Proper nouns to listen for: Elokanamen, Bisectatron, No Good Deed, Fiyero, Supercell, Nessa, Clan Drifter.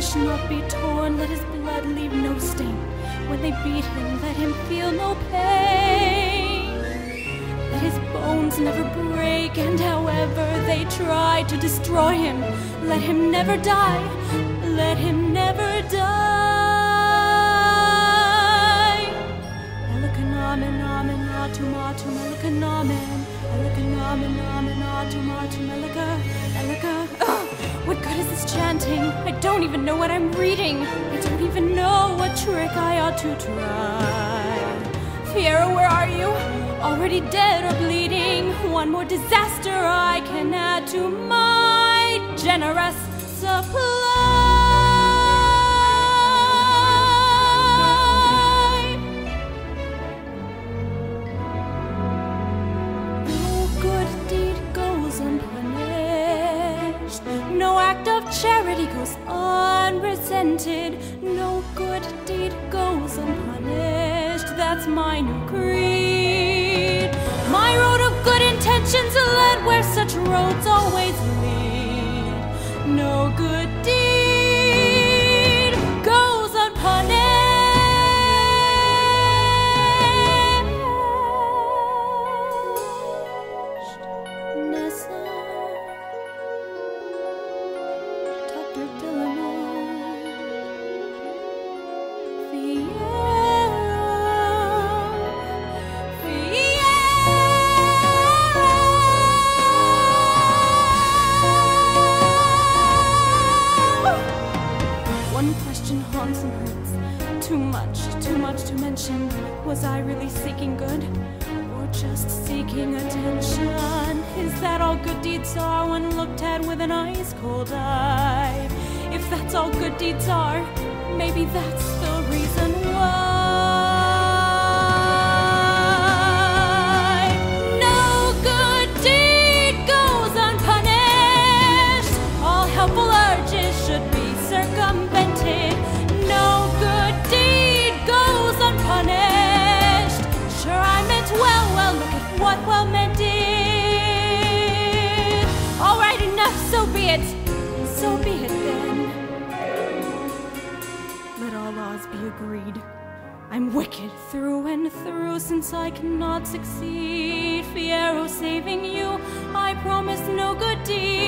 flesh not be torn, let his blood leave no stain. When they beat him, let him feel no pain. Let his bones never break, and however they try to destroy him, let him never die, let him never die. Elokanamen, amen, atum, atum, elokanamen, elokanamen, amen, atum, atum, elokanamen. What good is this chanting? I don't even know what I'm reading. I don't even know what trick I ought to try. Fiyero, where are you? Already dead or bleeding. One more disaster I can add to my generous supply. No good deed goes unpunished. No act of charity goes unresented. No good deed goes unpunished. That's my new creed. My road of good intentions led where such roads always lead. No good deed goes unpunished. Nessa. One question haunts and hurts. Too much to mention. Was I really seeking good, or just seeking attention? Is that all good deeds are when looked at with an ice-cold eye? If that's all good deeds are, maybe that's the reason why. What well meant did. All right, enough, so be it. So be it then. Let all laws be agreed. I'm wicked through and through, since I cannot succeed. Fiyero, saving you, I promise no good deed.